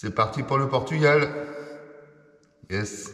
C'est parti pour le Portugal. Yes.